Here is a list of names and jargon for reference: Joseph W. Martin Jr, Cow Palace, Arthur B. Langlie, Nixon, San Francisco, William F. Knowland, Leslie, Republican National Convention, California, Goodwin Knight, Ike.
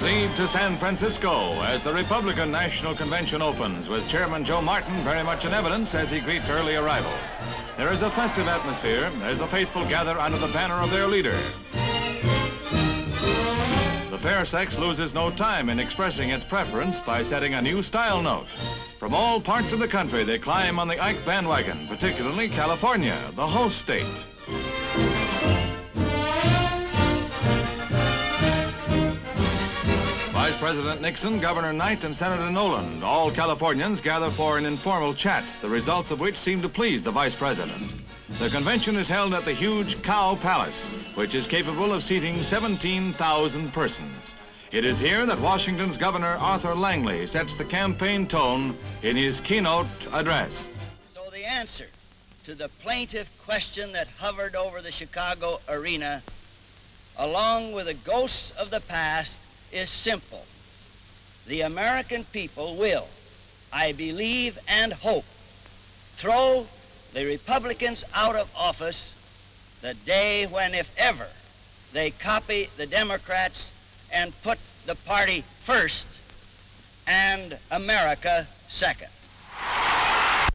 Moves lead to San Francisco as the Republican National Convention opens, with Chairman Joe Martin very much in evidence as he greets early arrivals. There is a festive atmosphere as the faithful gather under the banner of their leader. The fair sex loses no time in expressing its preference by setting a new style note. From all parts of the country, they climb on the Ike bandwagon, particularly California, the host state. Vice President Nixon, Governor Knight, and Senator Knowland, all Californians, gather for an informal chat, the results of which seem to please the Vice President. The convention is held at the huge Cow Palace, which is capable of seating 17,000 persons. It is here that Washington's Governor Arthur Langlie sets the campaign tone in his keynote address. So the answer to the plaintive question that hovered over the Chicago arena, along with the ghosts of the past, is simple. The American people will, I believe and hope, throw the Republicans out of office the day when, if ever, they copy the Democrats and put the party first and America second.